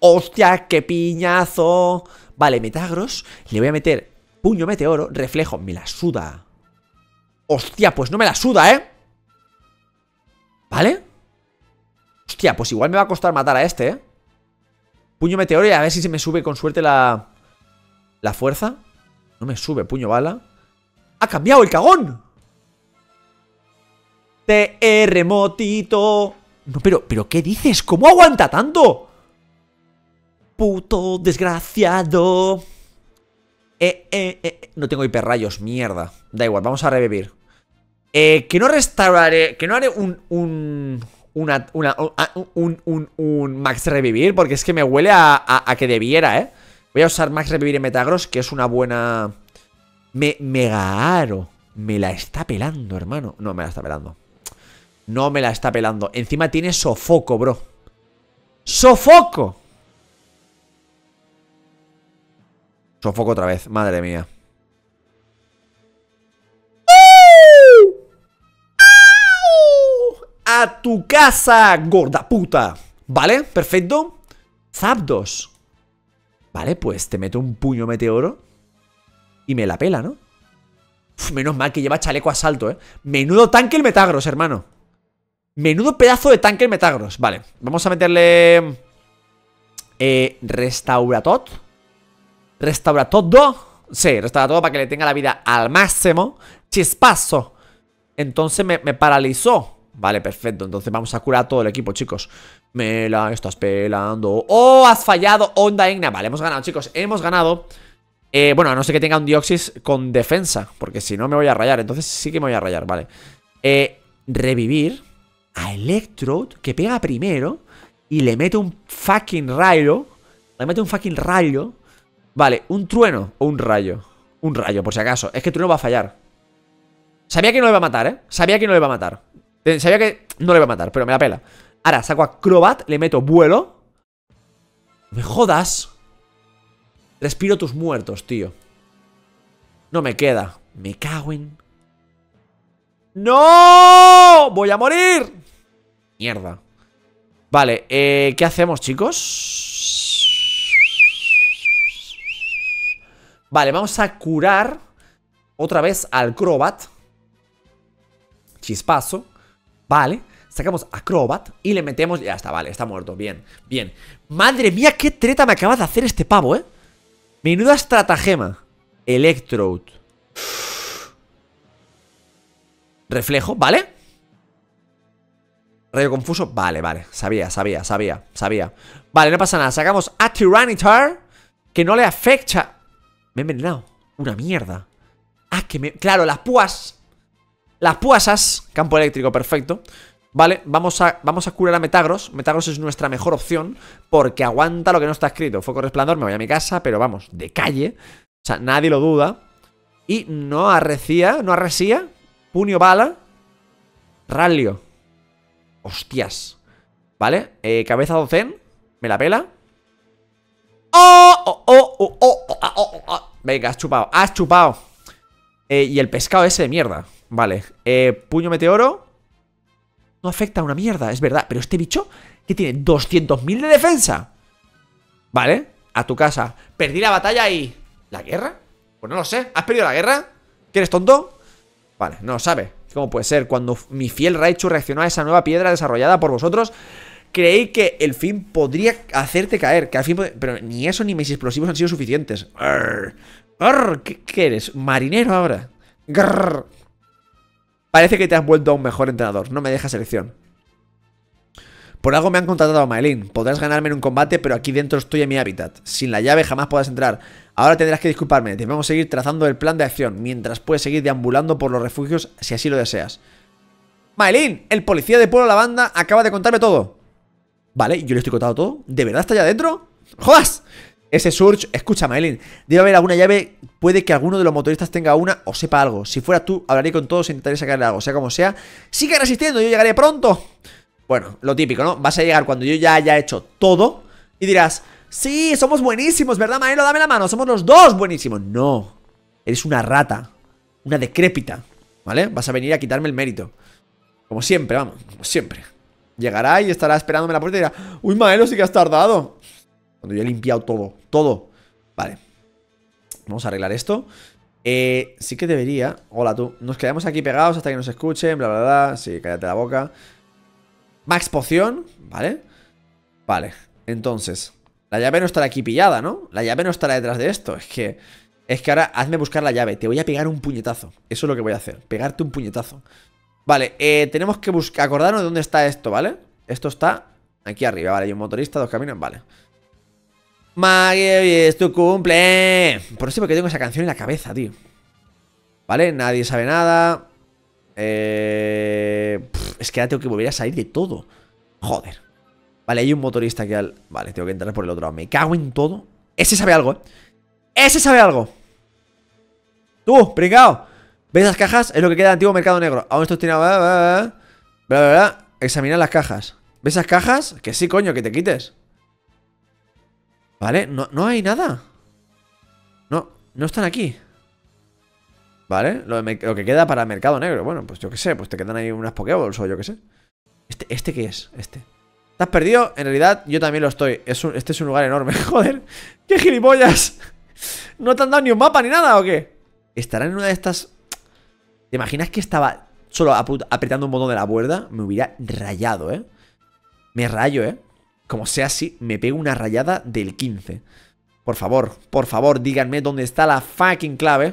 ¡Hostia, qué piñazo! Vale, Metagross. Le voy a meter puño meteoro. Reflejo. Me la suda. Hostia, pues no me la suda, ¿eh? ¿Vale? Hostia, pues igual me va a costar matar a este, ¿eh? Puño meteoro y a ver si se me sube con suerte la... La fuerza. No me sube, puño bala. ¡Ha cambiado el cagón! Terremotito. No, pero... ¿Pero qué dices? ¿Cómo aguanta tanto? Puto desgraciado. Eh, eh, eh. No tengo hiperrayos, mierda. Da igual, vamos a revivir. Eh, que no restauraré. Que no haré un. Un. Una, una, un, un, un, un max revivir. Porque es que me huele a, a, a que debiera, eh. Voy a usar max revivir en Metagross, que es una buena. Me, mega aro. Me la está pelando, hermano. No me la está pelando. No me la está pelando. Encima tiene sofoco, bro. ¡Sofoco! Sofoco otra vez, madre mía. ¡A tu casa, gorda puta! ¿Vale? Perfecto. Zapdos. Vale, pues te meto un puño meteoro y me la pela, ¿no? Uf, menos mal que lleva chaleco asalto, ¿eh? Menudo tanque el Metagross, hermano. Menudo pedazo de tanque el Metagross. Vale, vamos a meterle... Eh, Restauratot. Restaura todo. Sí, restaura todo para que le tenga la vida al máximo. Chispazo. Entonces me, me paralizó. Vale, perfecto, entonces vamos a curar a todo el equipo, chicos. Me la estás pelando. ¡Oh, has fallado! Onda Igna. Vale, hemos ganado, chicos, hemos ganado. eh, Bueno, a no ser que tenga un Dioxis con defensa, porque si no me voy a rayar. Entonces sí que me voy a rayar, vale. eh, Revivir a Electrode, que pega primero. Y le mete un fucking rayo. Le mete un fucking rayo. Vale, un trueno o un rayo. Un rayo, por si acaso. Es que trueno va a fallar. Sabía que no le iba a matar, ¿eh? Sabía que no le iba a matar. Sabía que no le iba a matar, pero me la pela. Ahora saco a Crobat, le meto vuelo. ¡Me jodas! Respiro tus muertos, tío. No me queda. Me cago en... ¡No! ¡Voy a morir! Mierda. Vale, eh, ¿qué hacemos, chicos? Vale, vamos a curar otra vez al Crobat. Chispazo. Vale, sacamos a Crobat y le metemos... Ya está, vale, está muerto, bien, bien. Madre mía, qué treta me acabas de hacer este pavo, eh. Menuda estratagema. Electrode. Reflejo, ¿vale? Rayo confuso, vale, vale. Sabía, sabía, sabía, sabía. Vale, no pasa nada, sacamos a Tiranitar. Que no le afecta. Me he envenenado, una mierda. Ah, que me... Claro, las púas. Las puasas, campo eléctrico, perfecto. Vale, vamos a, vamos a curar a Metagross. Metagross es nuestra mejor opción porque aguanta lo que no está escrito. Foco resplandor, me voy a mi casa, pero vamos, de calle. O sea, nadie lo duda. Y no arrecía, no arrecía. Puño, bala. Ralio. Hostias. Vale, eh, cabeza docen. Me la pela. ¡Oh! ¡Oh! ¡Oh! ¡Oh! ¡Oh! ¡Oh! ¡Oh! ¡Oh! Venga, has chupado, has chupado. Eh, y el pescado ese de mierda. Vale, eh, puño meteoro. No afecta a una mierda, es verdad. Pero este bicho que tiene doscientos mil de defensa. Vale, a tu casa. Perdí la batalla y... ¿La guerra? Pues no lo sé, ¿has perdido la guerra? ¿Que eres tonto? Vale, no lo sabe. ¿Cómo puede ser? Cuando mi fiel Raichu reaccionó a esa nueva piedra desarrollada por vosotros, creí que el fin podría hacerte caer, que al fin... Pero ni eso ni mis explosivos han sido suficientes. Arr, arr, ¿qué, ¿Qué eres? ¿Marinero ahora? Grrr. Parece que te has vuelto a un mejor entrenador. No me dejas elección. Por algo me han contratado a Maelín. Podrás ganarme en un combate, pero aquí dentro estoy en mi hábitat. Sin la llave jamás podrás entrar. Ahora tendrás que disculparme. Debemos seguir trazando el plan de acción, mientras puedes seguir deambulando por los refugios si así lo deseas. Maelín, el policía de Pueblo Lavanda acaba de contarme todo. Vale, yo le estoy contando todo. ¿De verdad está allá adentro? ¡Jodas! Ese Surge, escucha Maelín, debe haber alguna llave, puede que alguno de los motoristas tenga una o sepa algo. Si fuera tú, hablaré con todos e intentaré sacarle algo, sea como sea. Sigue resistiendo, yo llegaré pronto. Bueno, lo típico, ¿no? Vas a llegar cuando yo ya haya hecho todo y dirás, sí, somos buenísimos, ¿verdad, Maelo? Dame la mano, somos los dos buenísimos. No, eres una rata, una decrépita, ¿vale? Vas a venir a quitarme el mérito. Como siempre, vamos, como siempre. Llegará y estará esperándome en la puerta y dirá, uy, Maelo, sí que has tardado. Cuando yo he limpiado todo, todo. Vale, vamos a arreglar esto. eh, Sí que debería. Hola tú, nos quedamos aquí pegados hasta que nos escuchen, bla, bla, bla, sí, cállate la boca. Max poción, vale. Vale, entonces la llave no estará aquí pillada, ¿no? La llave no estará detrás de esto, es que... Es que ahora hazme buscar la llave, te voy a pegar un puñetazo. Eso es lo que voy a hacer, pegarte un puñetazo. Vale, eh, tenemos que buscar, acordarnos de dónde está esto, ¿vale? Esto está aquí arriba, vale, hay un motorista, dos caminos, vale. Maggie, hoy es tu cumple. Por eso porque tengo esa canción en la cabeza, tío. Vale, nadie sabe nada. Eh... Pff, es que ahora tengo que volver a salir de todo. Joder. Vale, hay un motorista aquí al... Vale, tengo que entrar por el otro lado. Me cago en todo. Ese sabe algo, eh. Ese sabe algo. Tú, brincao. ¿Ves las cajas? Es lo que queda del antiguo mercado negro. Aún esto tiene... Bla, bla, bla. Examinar las cajas. ¿Ves esas cajas? Que sí, coño, que te quites. Vale, no, no hay nada. No, no están aquí. Vale, lo, de lo que queda para el mercado negro. Bueno, pues yo qué sé, pues te quedan ahí unas Pokéballs o yo qué sé. ¿Este, este qué es? Este. ¿Estás perdido? En realidad yo también lo estoy. Es un, este es un lugar enorme. Joder, qué gilipollas. ¿No te han dado ni un mapa ni nada o qué? ¿Estarán en una de estas? ¿Te imaginas que estaba solo apretando un botón de la cuerda? Me hubiera rayado, ¿eh? Me rayo, ¿eh? Como sea así, me pego una rayada del quince. Por favor, por favor, díganme dónde está la fucking clave.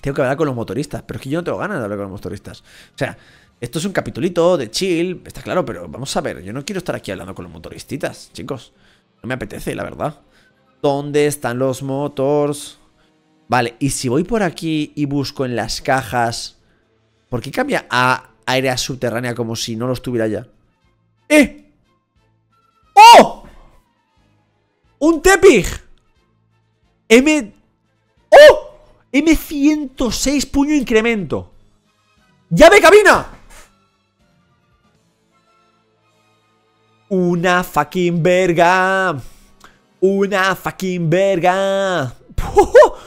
Tengo que hablar con los motoristas, pero es que yo no tengo ganas de hablar con los motoristas. O sea, esto es un capitulito de chill, está claro, pero vamos a ver. Yo no quiero estar aquí hablando con los motoristitas, chicos. No me apetece, la verdad. ¿Dónde están los motors? Vale, y si voy por aquí y busco en las cajas... ¿Por qué cambia a área subterránea como si no lo estuviera ya? ¡Eh! ¡Oh! ¡Un Tepig! M... ¡Oh! M ciento seis puño incremento. ¡Llave cabina! Una fucking verga. Una fucking verga. ¡Oh!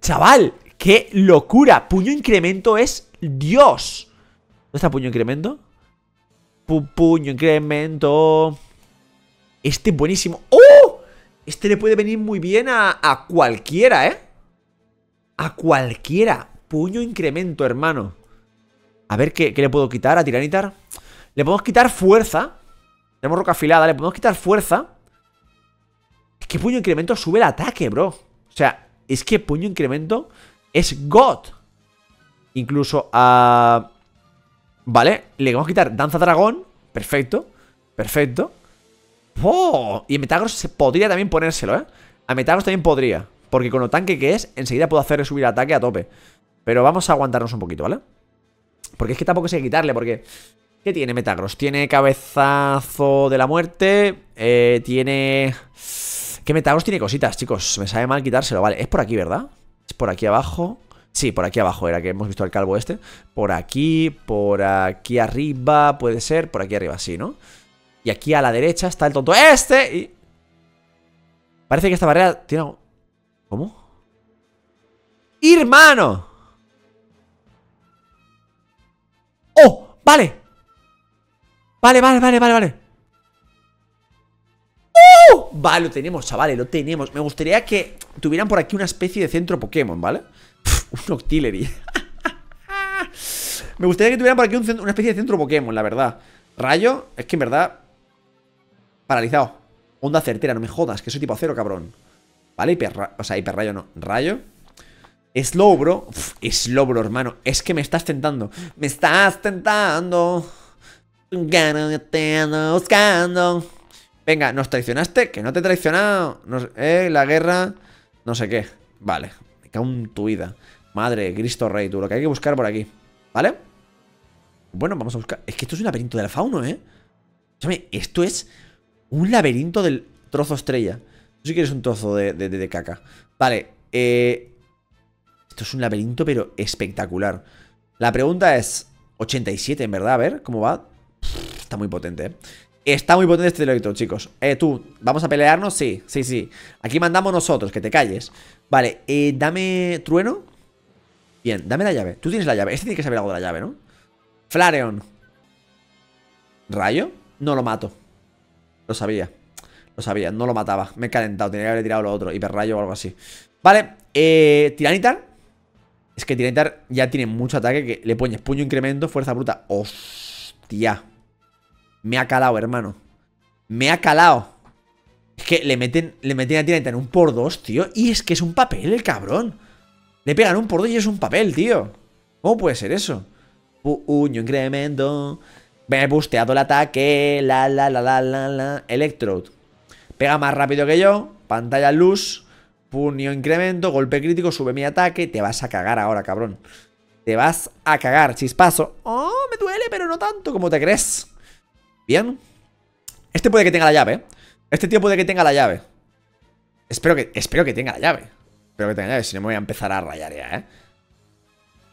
Chaval, qué locura. Puño incremento es Dios. ¿Dónde está puño incremento? Pu- puño incremento... Este buenísimo. ¡Oh! Este le puede venir muy bien a, a cualquiera, ¿eh? A cualquiera. Puño incremento, hermano. A ver, ¿qué, qué le puedo quitar a Tiranitar? Le podemos quitar fuerza. Tenemos roca afilada, le podemos quitar fuerza. Es que puño incremento sube el ataque, bro. O sea, es que puño incremento es God. Incluso a... Vale, le vamos a quitar danza dragón. Perfecto, perfecto. ¡Oh! Y a Metagross podría también ponérselo, ¿eh? A Metagross también podría, porque con lo tanque que es, enseguida puedo hacerle subir ataque a tope. Pero vamos a aguantarnos un poquito, ¿vale? Porque es que tampoco sé quitarle, porque... ¿Qué tiene Metagross? Tiene cabezazo de la muerte. Eh, tiene... Que Metagross tiene cositas, chicos. Me sabe mal quitárselo, vale. Es por aquí, ¿verdad? Es por aquí abajo. Sí, por aquí abajo era que hemos visto al calvo este. Por aquí, por aquí arriba. Puede ser, por aquí arriba, sí, ¿no? Y aquí a la derecha está el tonto este y... Parece que esta barrera tiene algo... ¿Cómo? ¡Hermano! ¡Oh! ¡Vale! Vale, vale, vale, vale, vale. ¡Uh! Vale, lo tenemos, chavales, lo tenemos. Me gustaría que tuvieran por aquí una especie de centro Pokémon, ¿vale? Pff, un Octillery. Me gustaría que tuvieran por aquí un centro, una especie de centro Pokémon, la verdad. Rayo, es que en verdad... Paralizado. Onda certera, no me jodas, que soy tipo acero, cabrón. Vale, hiperra... O sea, hiperrayo no. Rayo. Slowbro. Slowbro, hermano. Es que me estás tentando. Me estás tentando. Te ando buscando. Venga, nos traicionaste. Que no te he traicionado. Nos... Eh, la guerra. No sé qué. Vale. Me cago en tu vida. Madre, Cristo Rey, tú. Lo que hay que buscar por aquí. ¿Vale? Bueno, vamos a buscar. Es que esto es un laberinto del fauno, ¿eh? Escúchame, esto es un laberinto del trozo estrella. Tú sí que eres un trozo de, de, de, de caca. Vale, eh... Esto es un laberinto, pero espectacular. La pregunta es... ochenta y siete, en verdad, a ver, ¿cómo va? Pff, está muy potente, ¿eh? Está muy potente este Electrode, chicos. Eh, tú, ¿vamos a pelearnos? Sí, sí, sí. Aquí mandamos nosotros, que te calles. Vale, eh, dame trueno. Bien, dame la llave. Tú tienes la llave. Este tiene que saber algo de la llave, ¿no? Flareon. ¿Rayo? No lo mato. Lo sabía. Lo sabía, no lo mataba. Me he calentado, tenía que haber tirado lo otro. Hiperrayo o algo así. Vale, eh, Tiranitar. Es que Tiranitar ya tiene mucho ataque. Que le pones puño incremento, fuerza bruta. Hostia. Me ha calado, hermano. Me ha calado. Es que le meten, le meten a Tiranitar un por dos, tío. Y es que es un papel, el cabrón. Le pegan un por dos y es un papel, tío. ¿Cómo puede ser eso? Puño incremento. Me he busteado el ataque. La, la, la, la, la, la. Electrode. Pega más rápido que yo. Pantalla luz. Puño incremento. Golpe crítico. Sube mi ataque. Te vas a cagar ahora, cabrón. Te vas a cagar. Chispazo. Oh, me duele, pero no tanto como te crees. Bien. Este puede que tenga la llave, ¿eh? Este tío puede que tenga la llave. Espero que, espero que tenga la llave. Espero que tenga la llave. Si no me voy a empezar a rayar ya, ¿eh?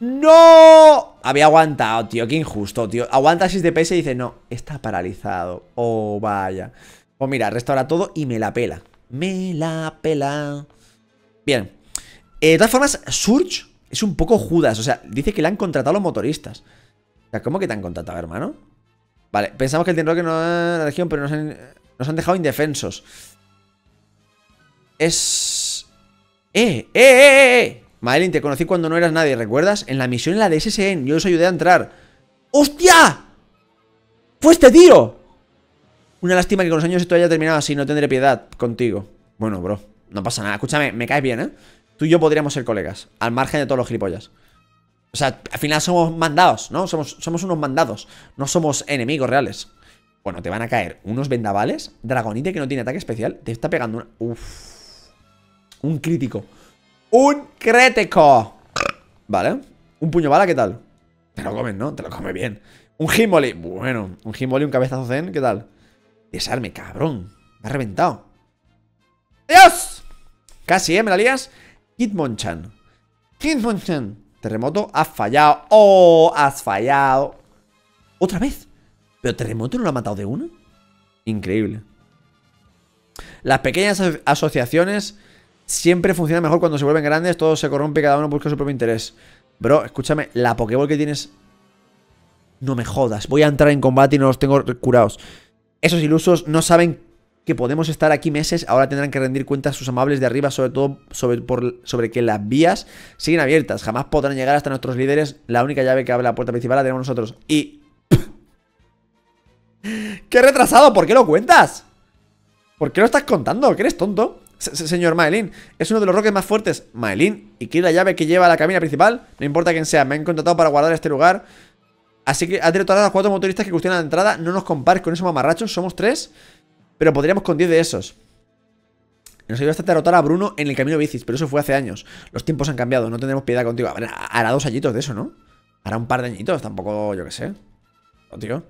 ¡No! Había aguantado, tío. Qué injusto, tío. Aguanta seis D P S y dice, no, está paralizado. Oh, vaya. Pues mira, restaura todo y me la pela. Me la pela. Bien. Eh, de todas formas, Surge es un poco Judas. O sea, dice que le han contratado los motoristas. O sea, ¿cómo que te han contratado, hermano? Vale, pensamos que el Team Rocket no es la región, pero nos han, nos han dejado indefensos. Es... ¡Eh, eh, eh, eh! Maelín, te conocí cuando no eras nadie, ¿recuerdas? En la misión en la de S S N, yo os ayudé a entrar. ¡Hostia! ¡Fue este tío! Una lástima que con los años esto haya terminado así, no tendré piedad contigo. Bueno, bro, no pasa nada. Escúchame, me caes bien, ¿eh? Tú y yo podríamos ser colegas, al margen de todos los gilipollas. O sea, al final somos mandados, ¿no? Somos, somos unos mandados, no somos enemigos reales. Bueno, te van a caer unos vendavales. Dragonite, que no tiene ataque especial, te está pegando una... Uff. Un crítico. ¡Un crítico! Vale. Un puño bala, ¿qué tal? Te lo comes, ¿no? Te lo comes bien. Un Hitmonchan. Bueno, un Hitmonchan, un cabezazo zen, ¿qué tal? Desarme, cabrón. Me ha reventado. ¡Dios! Casi, ¿eh? ¿Me la lías? Hitmonchan. Hitmonchan. Terremoto, has fallado. ¡Oh! Has fallado. ¿Otra vez? ¿Pero Terremoto no lo ha matado de una? Increíble. Las pequeñas aso asociaciones siempre funcionan mejor cuando se vuelven grandes. Todo se corrompe, cada uno busca su propio interés. Bro, escúchame. La Pokéball que tienes... No me jodas. Voy a entrar en combate y no los tengo curados. Esos ilusos no saben que podemos estar aquí meses. Ahora tendrán que rendir cuentas sus amables de arriba, sobre todo sobre, por, sobre que las vías siguen abiertas. Jamás podrán llegar hasta nuestros líderes. La única llave que abre la puerta principal la tenemos nosotros. Y... ¡qué retrasado! ¿Por qué lo cuentas? ¿Por qué lo estás contando? ¿Que eres tonto? S señor Maelín, es uno de los roques más fuertes. Maelín, ¿y quiere la llave que lleva a la cabina principal? No importa quién sea, me han contratado para guardar este lugar. Así que has derrotado a los cuatro motoristas que cuestionan la entrada. No nos compares con esos mamarrachos, somos tres, pero podríamos con diez de esos. Nos ayudó hasta derrotar a Bruno en el camino bicis, pero eso fue hace años. Los tiempos han cambiado, no tendremos piedad contigo. A ver, hará dos añitos de eso, ¿no? Hará un par de añitos, tampoco, yo qué sé. No, tío.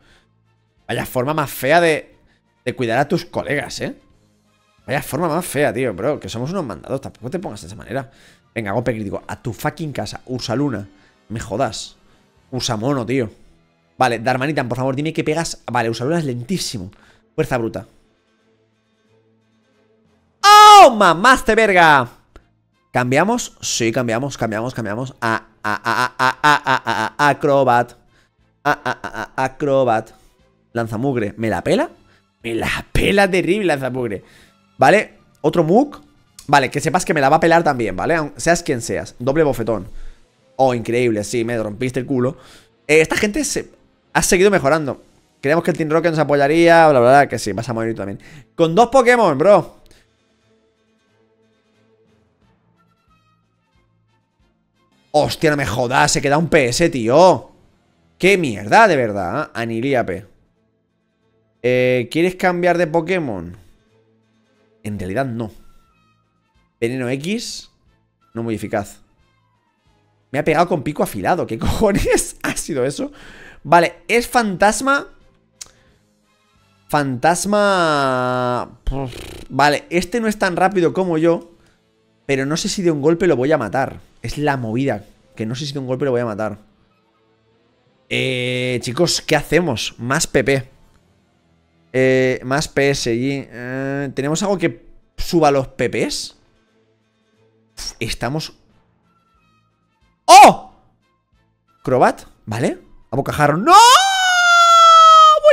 Vaya forma más fea de, de cuidar a tus colegas, ¿eh? Vaya forma más fea, tío, bro. Que somos unos mandados, tampoco te pongas de esa manera. Venga, golpe crítico, a tu fucking casa. Usaluna, me jodas. Usamono, tío. Vale, Darmanitan, por favor, dime que pegas. Vale, Usaluna es lentísimo. Fuerza bruta. ¡Oh, mamaste, verga! ¿Cambiamos? Sí, cambiamos, cambiamos, cambiamos. A, a, a, a, a, a, a, Crobat. A, a, a, a, Crobat. Lanzamugre, ¿me la pela? Me la pela terrible, lanzamugre. Vale, otro mug. Vale, que sepas que me la va a pelar también, ¿vale? Seas quien seas, doble bofetón. Oh, increíble, sí, me rompiste el culo. eh, Esta gente se ha seguido mejorando. Creemos que el Team Rocket nos apoyaría. Bla, bla, bla, que sí, vas a morir también. Con dos Pokémon, bro. Hostia, no me jodas, se queda un P S, tío. Qué mierda, de verdad, ¿eh? Anilíape. Eh, ¿Quieres cambiar de Pokémon? En realidad no. Veneno X, no muy eficaz. Me ha pegado con pico afilado. ¿Qué cojones ha sido eso? Vale, es fantasma. Fantasma. Vale, este no es tan rápido como yo, pero no sé si de un golpe lo voy a matar. Es la movida, que no sé si de un golpe lo voy a matar. Eh, chicos, ¿qué hacemos? Más P P. Eh, más P S G. eh, ¿Tenemos algo que suba los P Ps? Uf, estamos... ¡Oh! Crobat, ¿vale? A bocajarro. ¡No! ¡Voy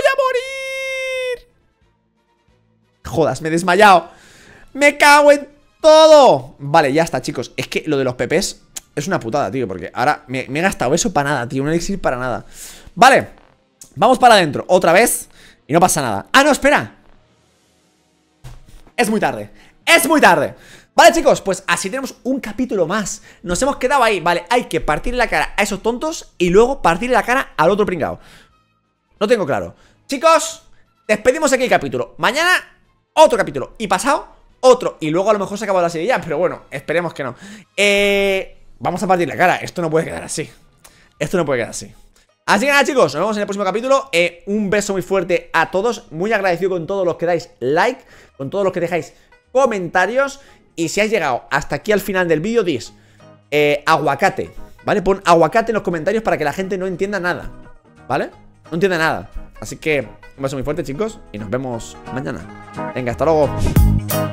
a morir! Jodas, me he desmayado. ¡Me cago en todo! Vale, ya está, chicos. Es que lo de los P Ps es una putada, tío, porque ahora me, me he gastado eso para nada, tío. Un elixir para nada. Vale, vamos para adentro, otra vez. Y no pasa nada. ¡Ah, no, espera! Es muy tarde. ¡Es muy tarde! Vale, chicos, pues así tenemos un capítulo más. Nos hemos quedado ahí. Vale, hay que partir la cara a esos tontos y luego partir la cara al otro pringao. No tengo claro. Chicos, despedimos aquí el capítulo. Mañana, otro capítulo. Y pasado, otro. Y luego a lo mejor se acaba la serie ya, pero bueno, esperemos que no. Eh, vamos a partir la cara. Esto no puede quedar así. Esto no puede quedar así. Así que nada, chicos, nos vemos en el próximo capítulo. eh, Un beso muy fuerte a todos. Muy agradecido con todos los que dais like, con todos los que dejáis comentarios. Y si has llegado hasta aquí al final del vídeo, dis eh, aguacate, ¿vale? Pon aguacate en los comentarios para que la gente no entienda nada, ¿vale? No entienda nada. Así que un beso muy fuerte, chicos, y nos vemos mañana. Venga, hasta luego.